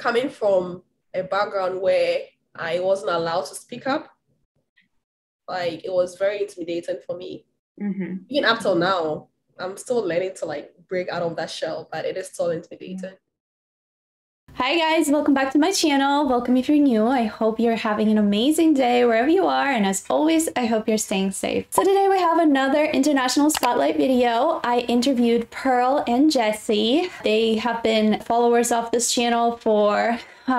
coming from a background where I wasn't allowed to speak up, like it was very intimidating for me. Mm-hmm. Even up till now, I'm still learning to like break out of that shell, but it is still intimidating. Mm-hmm. Hi guys, welcome back to my channel. Welcome if you're new. I hope you're having an amazing day wherever you are, and as always, I hope you're staying safe. So today we have another international spotlight video. I interviewed Pearl and Jesse. They have been followers of this channel for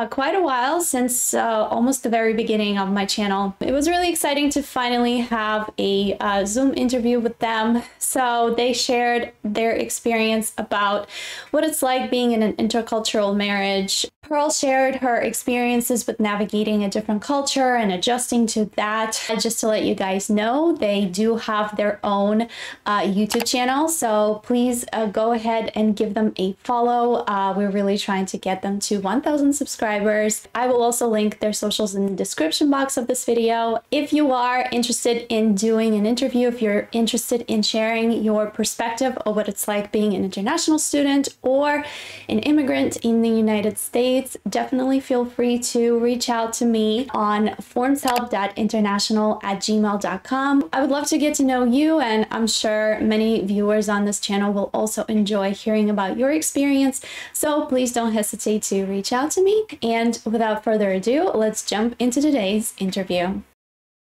quite a while, since almost the very beginning of my channel. It was really exciting to finally have a Zoom interview with them. So they shared their experience about what it's like being in an intercultural marriage. Pearl shared her experiences with navigating a different culture and adjusting to that. Just to let you guys know, they do have their own YouTube channel, so please go ahead and give them a follow. We're really trying to get them to 1,000 subscribers. I will also link their socials in the description box of this video. If you are interested in doing an interview, if you're interested in sharing your perspective of what it's like being an international student or an immigrant in the United States, definitely feel free to reach out to me on formshelp.international@gmail.com. I would love to get to know you, and I'm sure many viewers on this channel will also enjoy hearing about your experience. So please don't hesitate to reach out to me. And without further ado, let's jump into today's interview.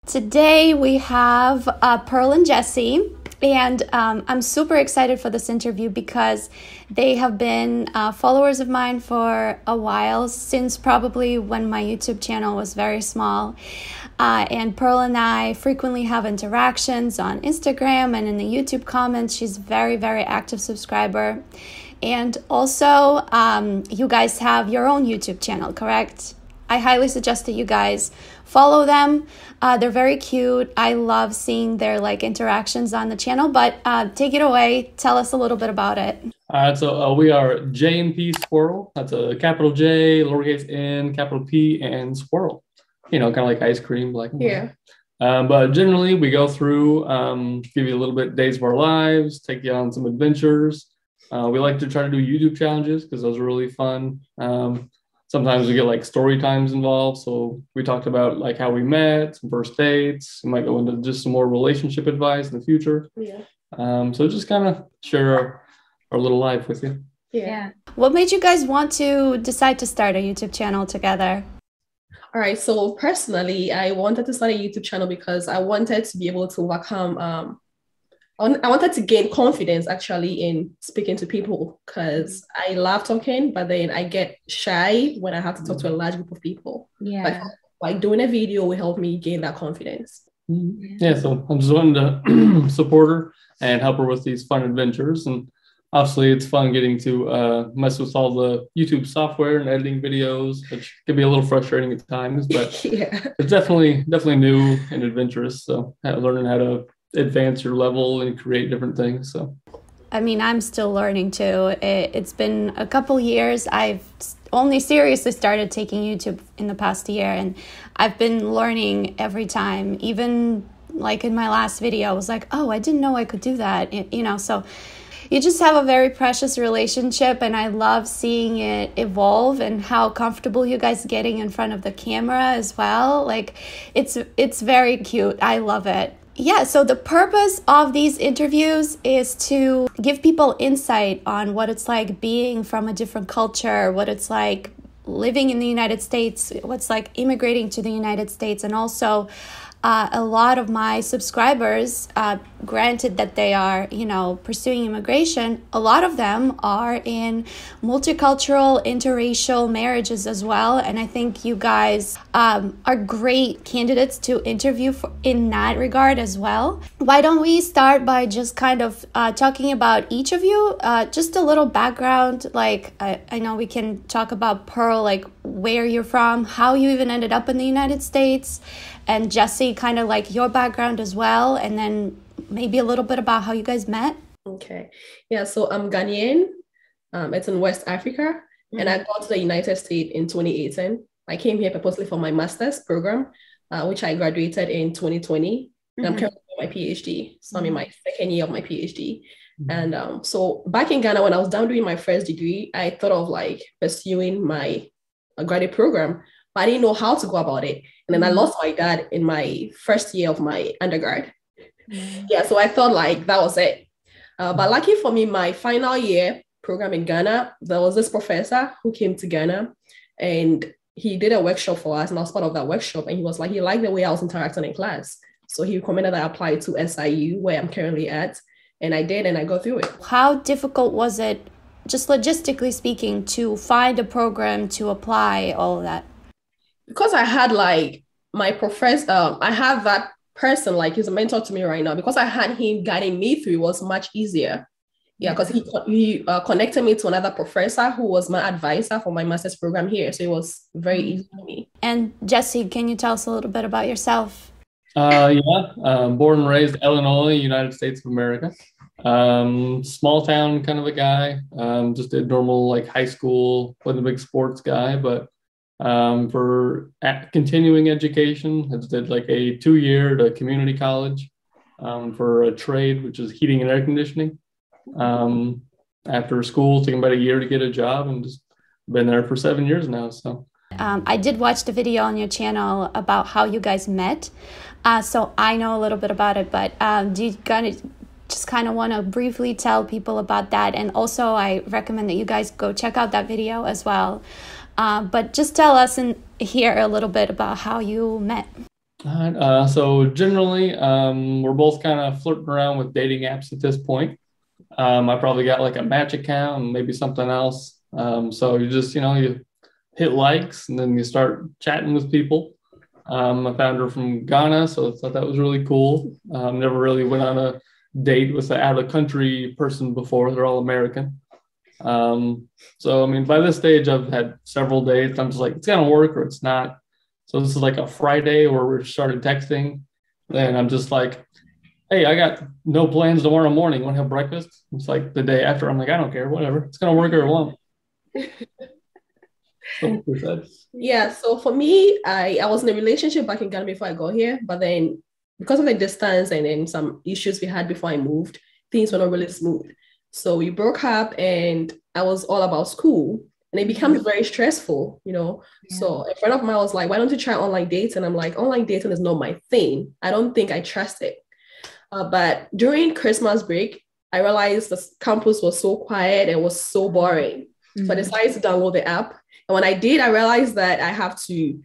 Today we have Pearl and Jesse. And I'm super excited for this interview because they have been followers of mine for a while, since probably when my YouTube channel was very small. And Pearl and I frequently have interactions on Instagram and in the YouTube comments. She's very, very active subscriber. And also, you guys have your own YouTube channel, correct? I highly suggest that you guys follow them. They're very cute. I love seeing their like interactions on the channel, but take it away. Tell us a little bit about it. All right, so we are J and P Swirl. That's a capital J, lowercase n, capital P, and swirl. You know, kind of like ice cream. Like, yeah. But generally, we go through, give you a little bit days of our lives, take you on some adventures. We like to try to do YouTube challenges because those are really fun. Sometimes we get like story times involved. So we talked about like how we met, some first dates. We might go into just some more relationship advice in the future. Yeah. So just kind of share our little life with you. Yeah. What made you guys want to decide to start a YouTube channel together? All right. So personally, I wanted to start a YouTube channel because I wanted to be able to overcome, I wanted to gain confidence actually in speaking to people, because I love talking, but then I get shy when I have to talk to a large group of people. Yeah. Like doing a video will help me gain that confidence. Yeah, so I'm just wanting to support her and help her with these fun adventures. And obviously it's fun getting to mess with all the YouTube software and editing videos, which can be a little frustrating at times, but yeah. It's definitely new and adventurous. So learning how to advance your level and create different things. So I mean, I'm still learning too. It's been a couple years. I've only seriously started taking YouTube in the past year, and I've been learning every time. Even like in my last video, I was like, oh, I didn't know I could do that, you know. So you just have a very precious relationship, and I love seeing it evolve and how comfortable you guys getting in front of the camera as well. Like it's very cute. I love it. Yeah, so the purpose of these interviews is to give people insight on what it's like being from a different culture, what it's like living in the United States, what's like immigrating to the United States. And also a lot of my subscribers, granted that they are, you know, pursuing immigration, a lot of them are in multicultural, interracial marriages as well. And I think you guys are great candidates to interview in that regard as well. Why don't we start by just kind of talking about each of you, just a little background. Like I know we can talk about Pearl, like where you're from, how you even ended up in the United States, and Jesse, kind of like your background as well, and then maybe a little bit about how you guys met. Okay. Yeah, so I'm Ghanaian. It's in West Africa. Mm-hmm. And I got to the United States in 2018. I came here purposely for my master's program, which I graduated in 2020. And mm-hmm. I'm currently doing my PhD. So I'm in my second year of my PhD. Mm-hmm. And so back in Ghana, when I was down doing my first degree, I thought of like pursuing my a graduate program, but I didn't know how to go about it. And then I lost my dad in my first year of my undergrad. Yeah, so I thought like that was it. But lucky for me, my final year program in Ghana, there was this professor who came to Ghana and he did a workshop for us, and I was part of that workshop. And he was like, he liked the way I was interacting in class. So he recommended that I apply to SIU, where I'm currently at. And I did, and I got through it. How difficult was it, just logistically speaking, to find a program, to apply, all of that? Because I had like my professor, I have that person, like he's a mentor to me right now, because I had him guiding me through, it was much easier. Yeah, because he connected me to another professor who was my advisor for my master's program here. So it was very easy for me. And Jesse, can you tell us a little bit about yourself? Born and raised Illinois, United States of America. Small town kind of a guy. Just a normal like high school, wasn't a big sports guy, but for continuing education, I did like a 2-year at a community college for a trade, which is heating and air conditioning. After school, taking about a year to get a job, and just been there for 7 years now. So I did watch the video on your channel about how you guys met. So I know a little bit about it, but do you kind of want to briefly tell people about that? And also I recommend that you guys go check out that video as well. But just tell us and hear a little bit about how you met. So generally, we're both kind of flirting around with dating apps at this point. I probably got like a match account and maybe something else. So you just, you hit likes and then you start chatting with people. I found her from Ghana, so I thought that was really cool. Never really went on a date with an out of country person before. They're all American. So, I mean, by this stage, I've had several dates. I'm just like, it's going to work or it's not. So this is like a Friday where we started texting. Then I'm just like, hey, I got no plans tomorrow morning. Want to have breakfast? It's like the day after. I'm like, I don't care, whatever. It's going to work or it won't. Yeah. So for me, I was in a relationship back in Ghana before I got here. But then because of the distance and then some issues we had before I moved, things were not really smooth. So we broke up and I was all about school and it becomes very stressful, Yeah. So a friend of mine was like, why don't you try online dating? And I'm like, online dating is not my thing. I don't think I trust it. But during Christmas break, I realized the campus was so quiet and was so boring. So I decided to download the app. And when I did, I realized that I have to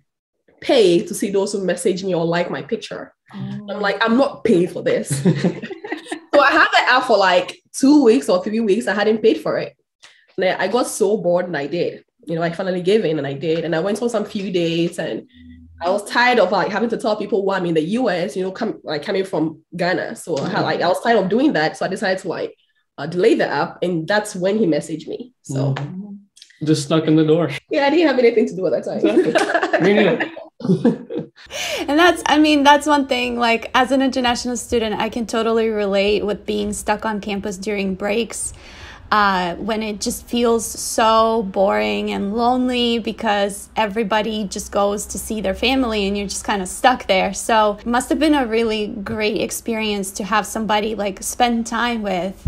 pay to see those who message me or like my picture. I'm like, I'm not paying for this. So I had the app for like 2 weeks or 3 weeks. I hadn't paid for it. And I got so bored and I did. I finally gave in and I did. And I went on some few dates and I was tired of like having to tell people why I'm in the US, coming from Ghana. So I was tired of doing that. So I decided to delay the app, and that's when he messaged me. So just snuck in the door. Yeah, I didn't have anything to do at that time. Me neither. And that's one thing, like as an international student, I can totally relate with being stuck on campus during breaks. When it just feels so boring and lonely because everybody just goes to see their family and you're just kind of stuck there. So it must have been a really great experience to have somebody like spend time with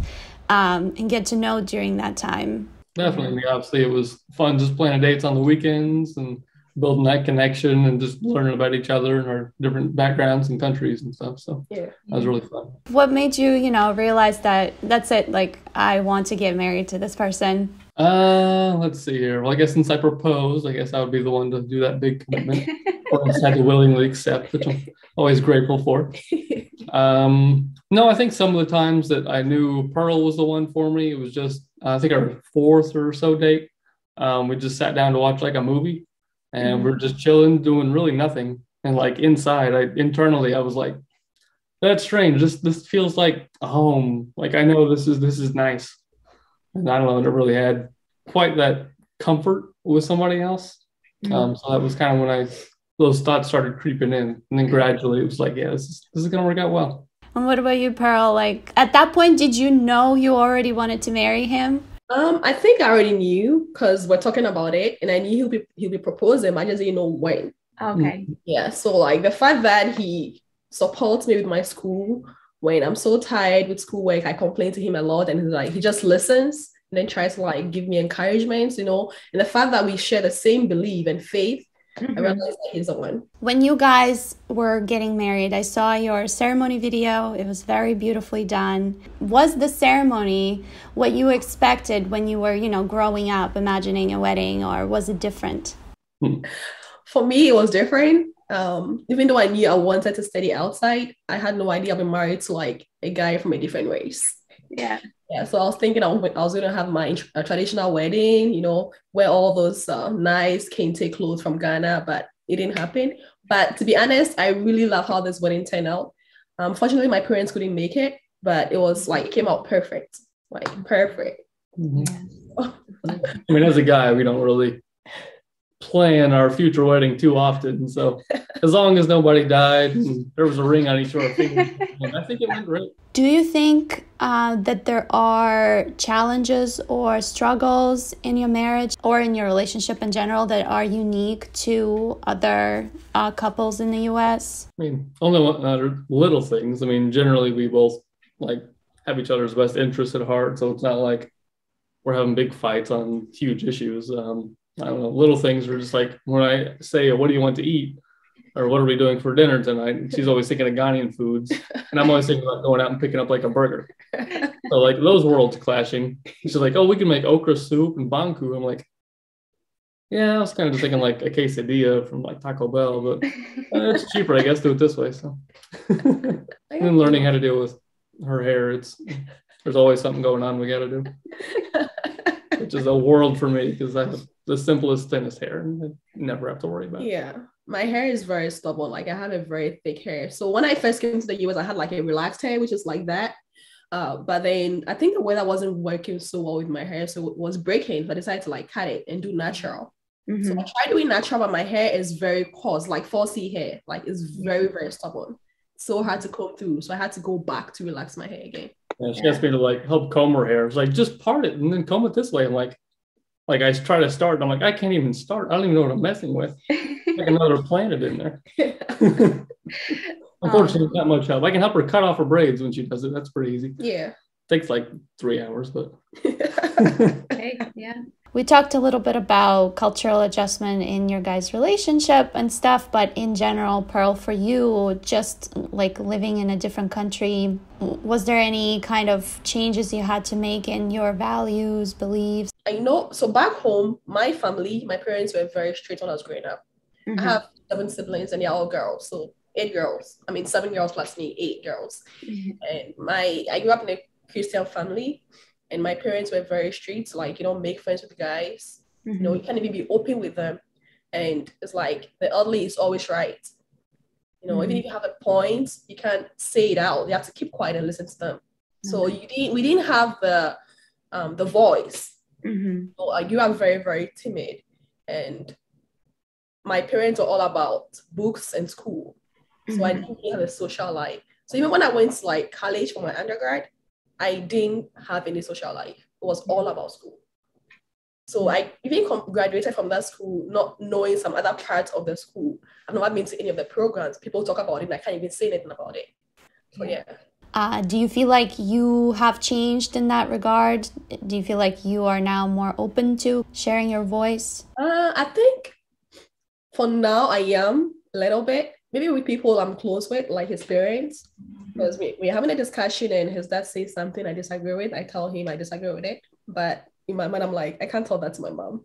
and get to know during that time. Definitely. Obviously, it was fun just planning dates on the weekends and building that connection and just learning about each other and our different backgrounds and countries and stuff. So yeah, that was really fun. What made you, realize that that's it? Like, I want to get married to this person. Let's see here. Well, I guess since I proposed, I guess I would be the one to do that big commitment. Or I had to willingly accept, which I'm always grateful for. No, I think some of the times that I knew Pearl was the one for me, it was just, I think our 4th or so date. We just sat down to watch like a movie. And we're just chilling, doing really nothing. And like inside, internally, I was like, that's strange. This feels like a home. Like, I know this is nice. And I don't know, I never really had quite that comfort with somebody else. So that was kind of when those thoughts started creeping in. And then gradually it was like, yeah, this is going to work out well. And what about you, Pearl? Like at that point, did you know you already wanted to marry him? I think I already knew because we're talking about it and I knew he'll be proposing. I just didn't know when. Okay. Yeah. So like the fact that he supports me with my school when I'm so tired with schoolwork, I complain to him a lot and he's like, he just listens then try to like give me encouragement, you know. And the fact that we share the same belief and faith, I realized that he's the one. When you guys were getting married, I saw your ceremony video. It was very beautifully done. Was the ceremony what you expected when you were, you know, growing up, imagining a wedding, or was it different? For me, it was different. Even though I knew I wanted to study outside, I had no idea I'd be married to like a guy from a different race. Yeah. Yeah, so I was thinking I was going to have my traditional wedding, you know, wear all those nice kente clothes from Ghana, but it didn't happen. But to be honest, I really love how this wedding turned out. Unfortunately, my parents couldn't make it, but it was like, it came out perfect, like perfect. Mm-hmm. I mean, as a guy, we don't really plan our future wedding too often. So as long as nobody died and there was a ring on each other's finger, I think it went great. Do you think that there are challenges or struggles in your marriage or in your relationship in general that are unique to other couples in the U.S.? I mean, only little things. I mean, generally we both like have each other's best interests at heart, so it's not like we're having big fights on huge issues. I don't know, little things were just like when I say, "What do you want to eat?" or "What are we doing for dinner tonight?" She's always thinking of Ghanaian foods, and I'm always thinking about going out and picking up like a burger. So like those worlds clashing. She's like, "Oh, we can make okra soup and banku." I'm like, "Yeah, I was kind of just thinking like a quesadilla from like Taco Bell, but it's cheaper, I guess, to do it this way." So, and then learning how to deal with her hair. There's always something going on we got to do, which is a world for me because I have the simplest, thinnest hair and I never have to worry about it. Yeah. My hair is very stubborn. Like I had a very thick hair. So when I first came to the US, I had like a relaxed hair, which is like that. But then I think the weather wasn't working so well with my hair. So it was breaking. So I decided to like cut it and do natural. Mm-hmm. So I tried doing natural, but my hair is very coarse, like 4c hair. Like it's very, very stubborn. So hard to comb through. So I had to go back to relax my hair again. Yeah, she asked me to like help comb her hair. It's like, just part it and then comb it this way. I'm like I try to start and I'm like, I can't even start. I don't even know what I'm messing with. Like another planet in there. Unfortunately, not much help. I can help her cut off her braids when she does it. That's pretty easy. Yeah. It takes like 3 hours, but. Okay, yeah. We talked a little bit about cultural adjustment in your guys' relationship and stuff, but in general, Pearl, for you, just like living in a different country, was there any kind of changes you had to make in your values, beliefs? I know, so back home, my family, my parents were very strict when I was growing up. Mm-hmm. I have 7 siblings and they're all girls, so 8 girls. I mean, 7 girls plus me, 8 girls. Mm-hmm. And I grew up in a Christian family. And my parents were very strict, like, you don't make friends with guys, mm-hmm. you know, you can't even be open with them. And it's like, the elderly is always right. You know, mm-hmm. even if you have a point, you can't say it out. You have to keep quiet and listen to them. Mm-hmm. So we didn't have the voice. Mm-hmm. So you are very, very timid. And my parents are all about books and school. Mm-hmm. So I didn't really have a social life. So even when I went to like college for my undergrad, I didn't have any social life. It was all about school. So I even graduated from that school, not knowing some other parts of the school. I've never been to any of the programs. People talk about it and I can't even say anything about it. So yeah. Do you feel like you have changed in that regard? Do you feel like you are now more open to sharing your voice? I think for now I am a little bit. Maybe with people I'm close with, like his parents, because we're having a discussion and his dad says something I disagree with. I tell him I disagree with it. But in my mind, I'm like, I can't tell that to my mom.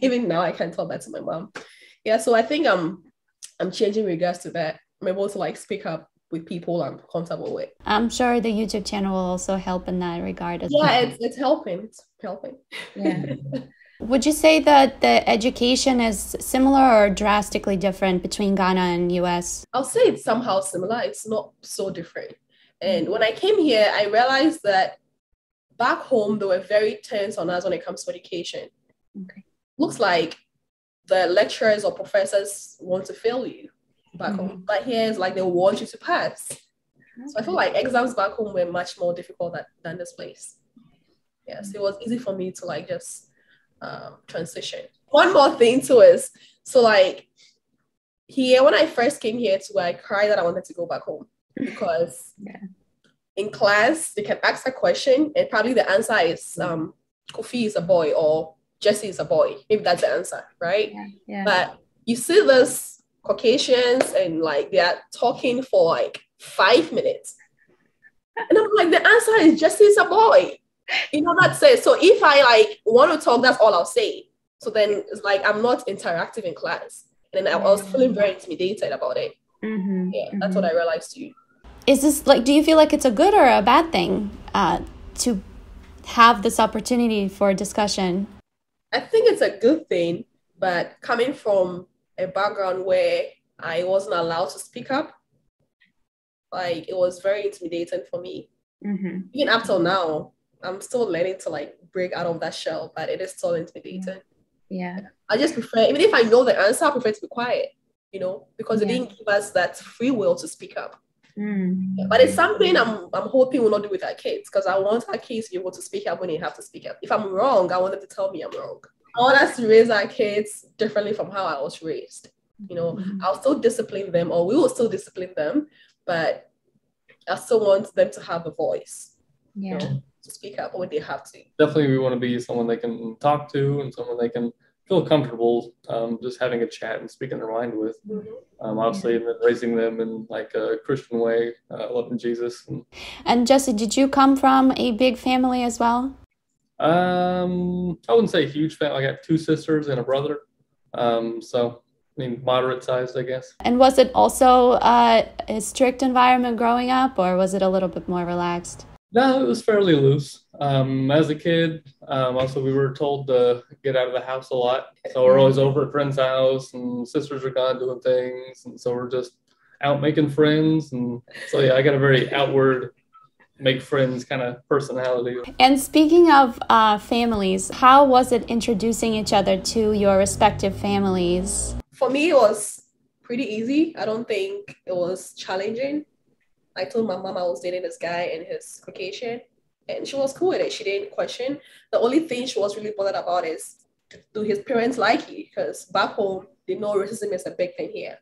Even now, I can't tell that to my mom. Yeah, so I think I'm changing regards to that. I'm able to like speak up with people I'm comfortable with. I'm sure the YouTube channel will also help in that regard as well. Yeah, it's helping. It's helping. Yeah. Would you say that the education is similar or drastically different between Ghana and US? I'll say it's somehow similar. It's not so different. And when I came here, I realized that back home, they were very tense on us when it comes to education. Okay. Looks like the lecturers or professors want to fail you back home. But here, it's like they want you to pass. Okay. So I feel like exams back home were much more difficult than this place. Yeah, so it was easy for me to like just transition. One more thing too is, so like here, when I first came here too, I cried that I wanted to go back home because in class, they can ask a question and probably the answer is Kofi is a boy or Jesse is a boy. Maybe that's the answer, right? Yeah, yeah. But you see this Caucasians and like they are talking for like 5 minutes. And I'm like, the answer is Jesse's a boy. You know, that's it. So if I like want to talk, that's all I'll say. So then it's like, I'm not interactive in class. And then I was feeling very intimidated about it. Mm-hmm, yeah, mm-hmm. That's what I realized too. Is this like, do you feel like it's a good or a bad thing to have this opportunity for discussion? I think it's a good thing, but coming from a background where I wasn't allowed to speak up, like it was very intimidating for me. Mm-hmm. Even up till now, I'm still learning to like break out of that shell, but it is still intimidating. Yeah. I just prefer, even if I know the answer, I prefer to be quiet, you know, because they didn't give us that free will to speak up. Mm. But it's something I'm hoping we'll not do with our kids, because I want our kids to be able to speak up when they have to speak up. If I'm wrong, I want them to tell me I'm wrong. I want us to raise our kids differently from how I was raised. You know, I'll still discipline them, or we will still discipline them, but I still want them to have a voice. Yeah. You know, to speak up when they have to. Definitely, we want to be someone they can talk to and someone they can feel comfortable just having a chat and speaking their mind with. Obviously, and then raising them in like a Christian way, loving Jesus. And Jesse, did you come from a big family as well? I wouldn't say huge family. I got 2 sisters and a brother. So I mean, moderate sized, I guess. And was it also a strict environment growing up, or was it a little bit more relaxed? No, it was fairly loose. As a kid, also we were told to get out of the house a lot. So we're always over at friends' house, and sisters are gone doing things. And so we're just out making friends. And so, yeah, I got a very outward, make friends kind of personality. And speaking of families, how was it introducing each other to your respective families? For me, it was pretty easy. I don't think it was challenging. I told my mom I was dating this guy and his Caucasian, and she was cool with it. She didn't question. The only thing she was really bothered about is, do his parents like you? Because back home, they know racism is a big thing here.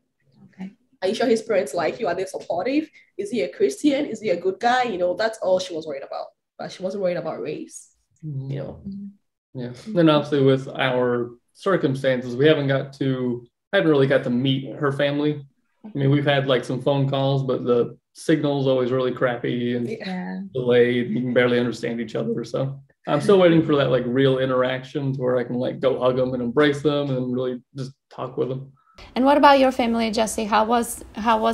Okay. Are you sure his parents like you? Are they supportive? Is he a Christian? Is he a good guy? You know, that's all she was worried about. But she wasn't worried about race, you know. Yeah. Then obviously with our circumstances, we hadn't really got to meet her family. I mean, we've had like some phone calls, but the signal's always really crappy and delayed. You can barely understand each other. So I'm still waiting for that like real interaction to where I can like go hug them and embrace them and really just talk with them. And what about your family, Jesse? How was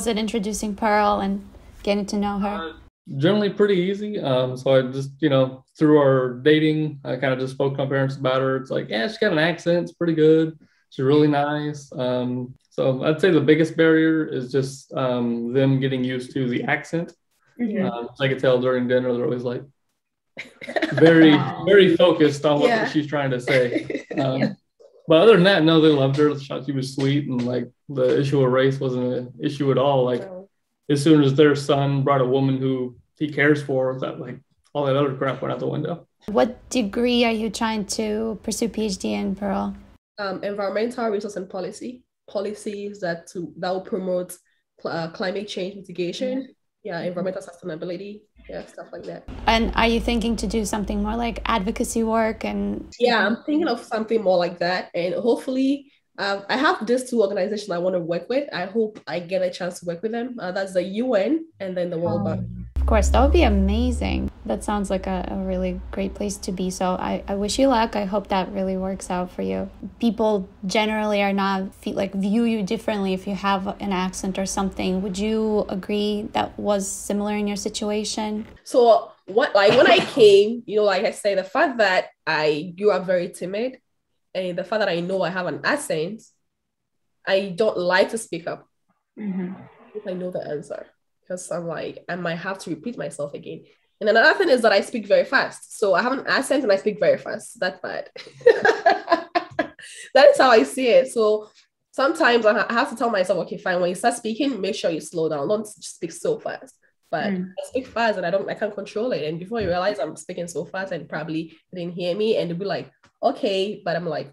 it introducing Pearl and getting to know her? Generally pretty easy. So I just, you know, through our dating, I kind of just spoke to my parents about her. It's like, yeah, she's got an accent. It's pretty good. She's really nice. So I'd say the biggest barrier is just them getting used to the accent. Mm-hmm. I could tell during dinner, they're always like very, very focused on what she's trying to say. But other than that, no, they loved her. She was sweet, and like the issue of race wasn't an issue at all. Like as soon as their son brought a woman who he cares for, that like all that other crap went out the window. What degree are you trying to pursue PhD in, Pearl? Environmental resource and policies that will promote climate change mitigation, environmental sustainability, stuff like that. And are you thinking to do something more like advocacy work? And I'm thinking of something more like that, and hopefully I have these 2 organizations I want to work with. I hope I get a chance to work with them. That's the UN and then the World Bank. Of course, that would be amazing. That sounds like a really great place to be. So I wish you luck. I hope that really works out for you. People generally view you differently if you have an accent or something. Would you agree that was similar in your situation? So when I came, you know, like I say, the fact that I grew up very timid and the fact that I know I have an accent, I don't like to speak up. Mm-hmm. I know the answer. Because I'm like, I might have to repeat myself again. And another thing is that I speak very fast. So I have an accent and I speak very fast. That's bad. That is how I see it. So sometimes I have to tell myself, okay, fine, when you start speaking, make sure you slow down. Don't speak so fast. But I speak fast and I can't control it. And before you realize I'm speaking so fast and probably didn't hear me, and they'll be like, okay. But I'm like,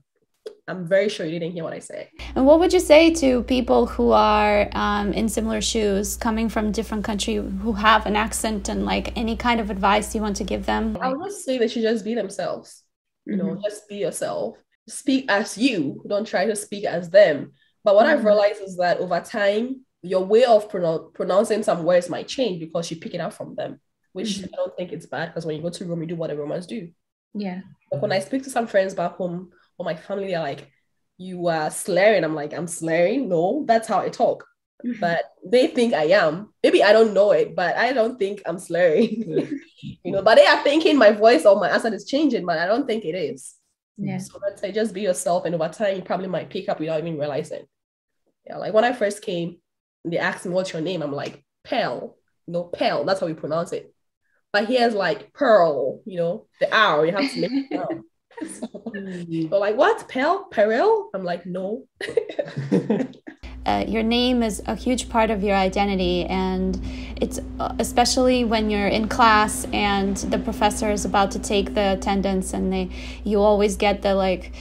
I'm very sure you didn't hear what I said. And what would you say to people who are in similar shoes, coming from different country, who have an accent, and like any kind of advice you want to give them? I would say they should just be themselves. You know, just be yourself. Speak as you. Don't try to speak as them. But what I've realized is that over time, your way of pronouncing some words might change because you pick it up from them, which I don't think it's bad, because when you go to Rome, you do what the Romans do. Yeah. Like when I speak to some friends back home or my family, they're like, you are slurring. I'm like, I'm slurring? No, that's how I talk. But they think I am. Maybe I don't know it, but I don't think I'm slurring. You know, but they are thinking my voice or my accent is changing, but I don't think it is. Yeah. So I'd say just be yourself, and over time you probably might pick up without even realizing. Yeah, like when I first came, they asked me, what's your name? I'm like, Pearl. No, Pearl, that's how we pronounce it. But here's like Pearl, you know, the hour, you have to make it down. So like, what, Pearl? Pearl? I'm like, no. Your name is a huge part of your identity, and it's especially when you're in class and the professor is about to take the attendance, and you always get the like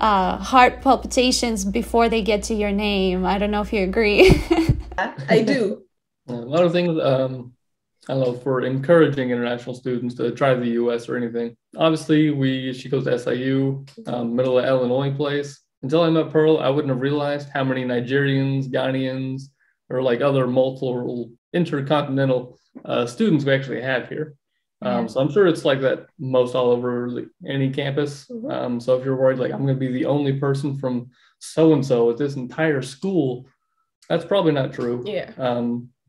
heart palpitations before they get to your name. I don't know if you agree. I do. A lot of things, I don't know, for encouraging international students to try the U.S. or anything. Obviously, she goes to SIU, middle of Illinois place. Until I met Pearl, I wouldn't have realized how many Nigerians, Ghanaians, or like other multiple intercontinental students we actually have here. So I'm sure it's like that most all over any campus. So if you're worried, like, I'm going to be the only person from so-and-so at this entire school, that's probably not true. Yeah.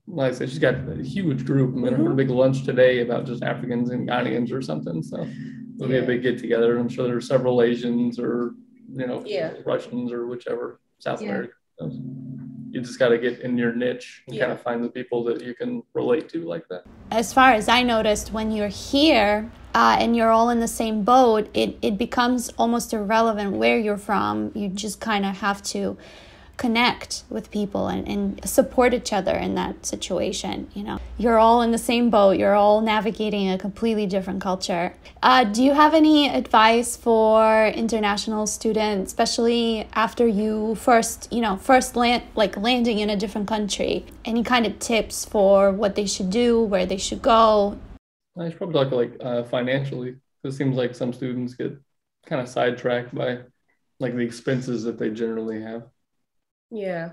Like I said, she's got a huge group. I heard a big lunch today about just Africans and Ghanaians or something. So it'll be a big get-together. I'm sure there are several Asians or, you know, Russians or whichever, South America. You just got to get in your niche and kind of find the people that you can relate to like that. As far as I noticed, when you're here and you're all in the same boat, it becomes almost irrelevant where you're from. You just kind of have to connect with people and support each other in that situation. You know, you're all in the same boat. You're all navigating a completely different culture. Do you have any advice for international students, especially after you first landing in a different country? Any kind of tips for what they should do, where they should go? I should probably talk like financially. It seems like some students get kind of sidetracked by like the expenses that they generally have. Yeah.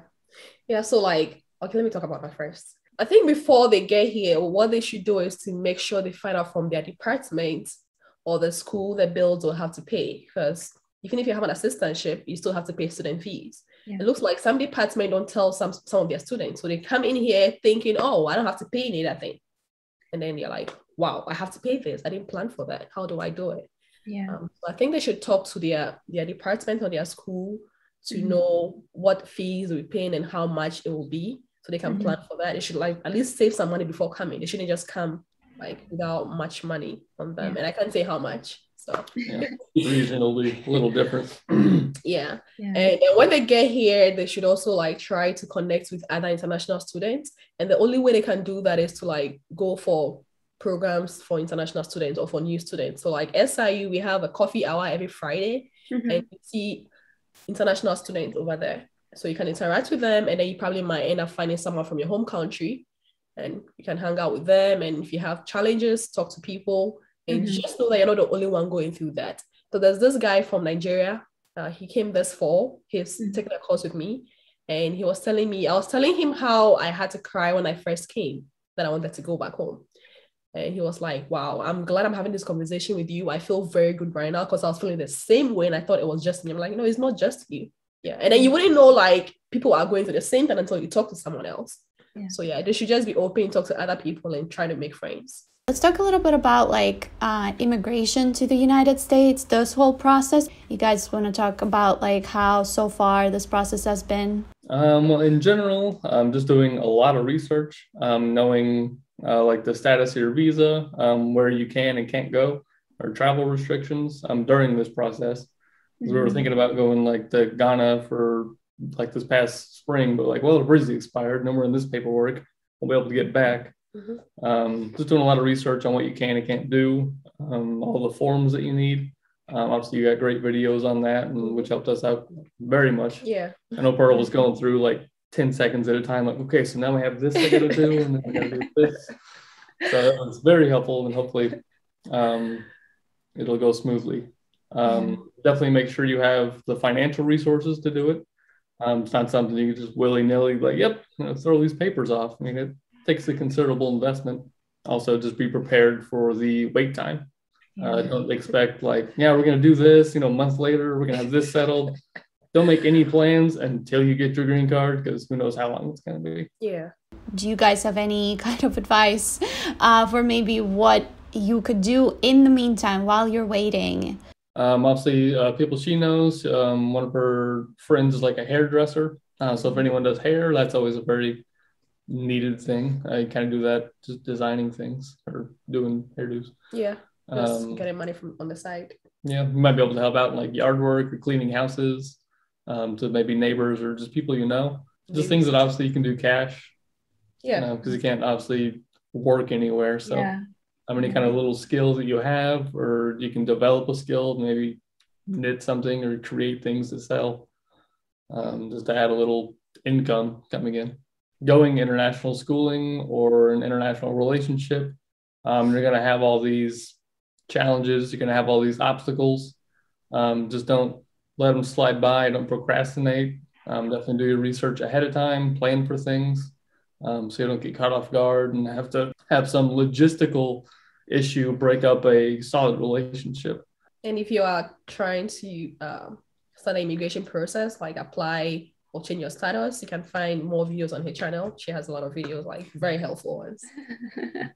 So like, okay, let me talk about that first. I think before they get here, what they should do is to make sure they find out from their department or the school that bills will have to pay. Because even if you have an assistantship, you still have to pay student fees. Yeah. It looks like some department don't tell some of their students. So they come in here thinking, oh, I don't have to pay any of that thing. And then you're like, wow, I have to pay this. I didn't plan for that. How do I do it? Yeah. So I think they should talk to their department or their school to know what fees we're paying and how much it will be, so they can plan for that. They should like at least save some money before coming. They shouldn't just come like without much money on them. And I can't say how much. So reasonably a little different. And when they get here, they should also like try to connect with other international students. And the only way they can do that is to like go for programs for international students or for new students. So like SIU, we have a coffee hour every Friday, and you see international students over there, so you can interact with them, and then you probably might end up finding someone from your home country, and you can hang out with them. And if you have challenges, talk to people, and just know that you're not the only one going through that. So there's this guy from Nigeria, he came this fall. He's taking a course with me, and he was telling me, I was telling him how I had to cry when I first came, that I wanted to go back home. And he was like, wow, I'm glad I'm having this conversation with you. I feel very good right now, because I was feeling the same way and I thought it was just me. I'm like, no, it's not just you. Yeah. And then you wouldn't know like people are going through the same thing until you talk to someone else. Yeah. So yeah, they should just be open, talk to other people, and try to make friends. Let's talk a little bit about like immigration to the United States, this whole process. You guys want to talk about like how so far this process has been? Well, in general, I'm just doing a lot of research, knowing like the status of your visa, where you can and can't go, or travel restrictions during this process. We were thinking about going like to Ghana for like this past spring, but like, well, the visa expired, no more in this paperwork, we'll be able to get back. Just doing a lot of research on what you can and can't do, all the forms that you need. Obviously, you got great videos on that, which helped us out very much. Yeah. I know Pearl was going through like 10 seconds at a time, like, okay, so now we have this I got to do, and then we got to do this. So that was very helpful, and hopefully it'll go smoothly. Definitely make sure you have the financial resources to do it. It's not something you can just willy-nilly, like, yep, you know, throw these papers off. I mean, it takes a considerable investment. Also, just be prepared for the wait time. Don't expect like, yeah, we're going to do this, you know, a month later, we're going to have this settled. Don't make any plans until you get your green card, because who knows how long it's going to be. Yeah. Do you guys have any kind of advice for maybe what you could do in the meantime while you're waiting? Obviously, people she knows, one of her friends is like a hairdresser. So if anyone does hair, that's always a very needed thing. I kind of do that, just designing things or doing hairdos. Yeah. Just getting money from on the side. Yeah, you might be able to help out in like yard work or cleaning houses to maybe neighbors or just people you know. Just things that obviously you can do cash. Yeah. Because you can't obviously work anywhere. So how many kind of little skills that you have, or you can develop a skill, maybe knit something or create things to sell. Just to add a little income coming in. Going international schooling or an international relationship. You're going to have all these challenges, you're going to have all these obstacles. Just don't let them slide by, don't procrastinate. Definitely do your research ahead of time, plan for things so you don't get caught off guard and have to have some logistical issue break up a solid relationship. And if you are trying to start an immigration process, like apply or change your status, you can find more videos on her channel. She has a lot of videos, like very helpful ones.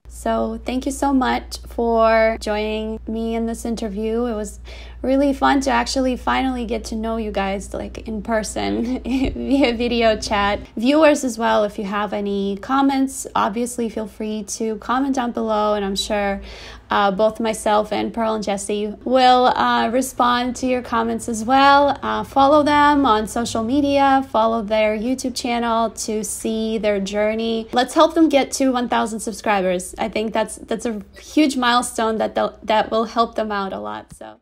So thank you so much for joining me in this interview. It was really fun to actually finally get to know you guys like in person via video chat. Viewers as well, if you have any comments, obviously feel free to comment down below, and I'm sure both myself and Pearl and Jesse will respond to your comments as well. Follow them on social media, follow their YouTube channel to see their journey. Let's help them get to 1,000 subscribers. I think that's a huge milestone that will help them out a lot. So